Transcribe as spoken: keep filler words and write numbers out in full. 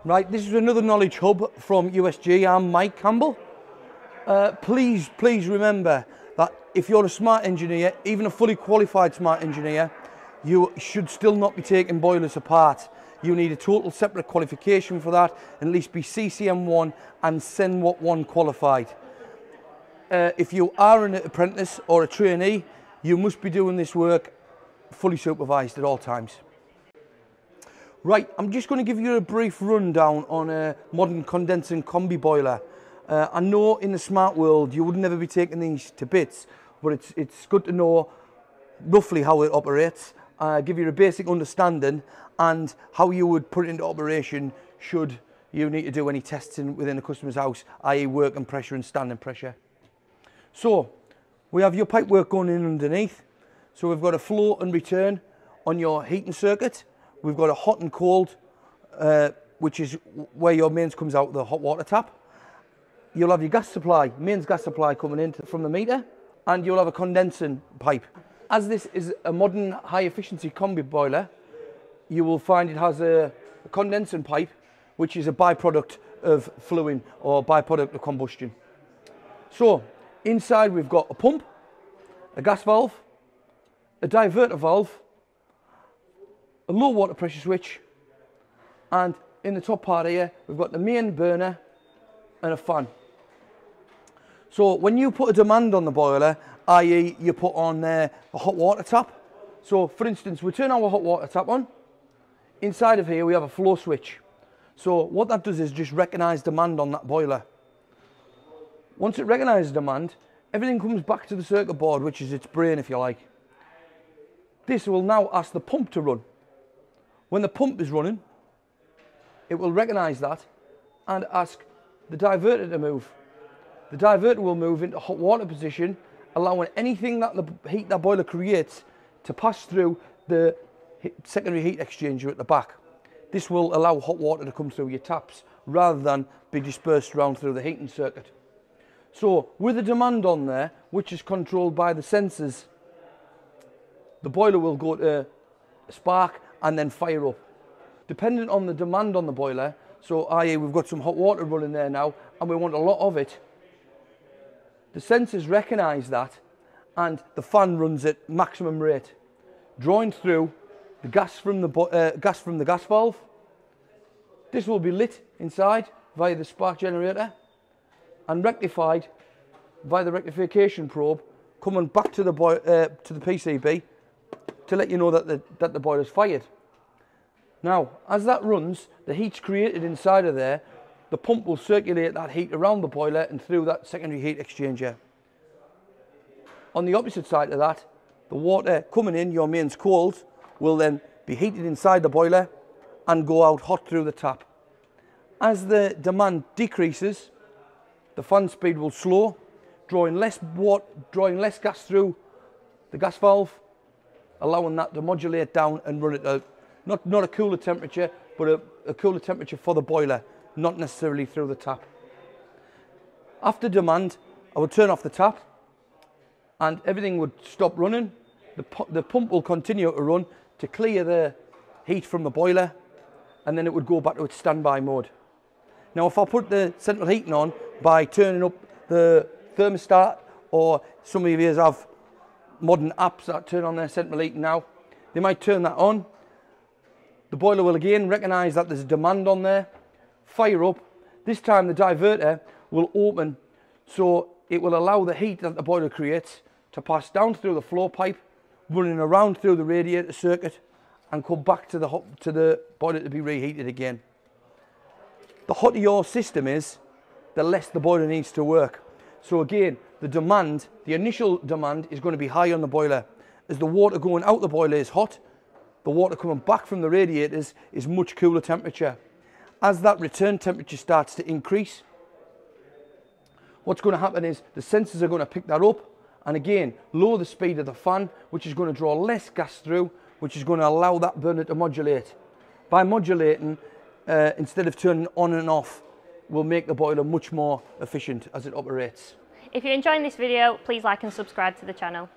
Right, this is another Knowledge Hub from U S G. I'm Mike Campbell. Uh, please, please remember that if you're a smart engineer, even a fully qualified smart engineer, you should still not be taking boilers apart. You need a total separate qualification for that, and at least be C C M one and SenWatt one qualified. Uh, if you are an apprentice or a trainee, you must be doing this work fully supervised at all times. Right, I'm just going to give you a brief rundown on a modern condensing combi boiler. Uh, I know in the smart world you would never be taking these to bits, but it's, it's good to know roughly how it operates, uh, give you a basic understanding and how you would put it into operation should you need to do any testing within the customer's house, that is working pressure and standing pressure. So, we have your pipe work going in underneath. So we've got a flow and return on your heating circuit. We've got a hot and cold, uh, which is where your mains comes out, the hot water tap. You'll have your gas supply, mains gas supply coming in from the meter, and you'll have a condensing pipe. As this is a modern high efficiency combi boiler, you will find it has a, a condensing pipe, which is a byproduct of fluing or byproduct of combustion. So inside we've got a pump, a gas valve, a diverter valve, a low water pressure switch, and in the top part here we've got the main burner and a fan. So when you put a demand on the boiler, that is you put on uh, a hot water tap. So for instance, we turn our hot water tap on. Inside of here we have a flow switch. So what that does is just recognise demand on that boiler. Once it recognises demand, everything comes back to the circuit board, which is its brain if you like. This will now ask the pump to run. When the pump is running, it will recognise that and ask the diverter to move. The diverter will move into hot water position, allowing anything that the heat that boiler creates to pass through the secondary heat exchanger at the back. This will allow hot water to come through your taps rather than be dispersed around through the heating circuit. So with a demand on there, which is controlled by the sensors, the boiler will go to spark and then fire up. Dependent on the demand on the boiler, so that is we've got some hot water running there now and we want a lot of it, the sensors recognise that and the fan runs at maximum rate, drawing through the gas from the, uh, gas, from the gas valve. This will be lit inside via the spark generator and rectified via the rectification probe, coming back to the, uh, to the P C B to let you know that the, that the boiler's fired. Now, as that runs, the heat's created inside of there, the pump will circulate that heat around the boiler and through that secondary heat exchanger. On the opposite side of that, the water coming in, your mains cold, will then be heated inside the boiler and go out hot through the tap. As the demand decreases, the fan speed will slow, drawing less, water, drawing less gas through the gas valve, allowing that to modulate down and run at a, not, not a cooler temperature, but a, a cooler temperature for the boiler, not necessarily through the tap. After demand, I would turn off the tap and everything would stop running. The, pu the pump will continue to run to clear the heat from the boiler, and then it would go back to its standby mode. Now, if I put the central heating on by turning up the thermostat, or some of you have modern apps that turn on their central heating now, they might turn that on. The boiler will again recognise that there's a demand on there, fire up. This time the diverter will open, so it will allow the heat that the boiler creates to pass down through the flow pipe, running around through the radiator circuit and come back to the, hot, to the boiler to be reheated again. The hotter your system is, the less the boiler needs to work. So again, the demand, the initial demand is going to be high on the boiler. As the water going out the boiler is hot, the water coming back from the radiators is much cooler temperature. As that return temperature starts to increase, what's going to happen is the sensors are going to pick that up and again lower the speed of the fan, which is going to draw less gas through, which is going to allow that burner to modulate. By modulating, uh, instead of turning on and off, will make the boiler much more efficient as it operates. If you're enjoying this video, please like and subscribe to the channel.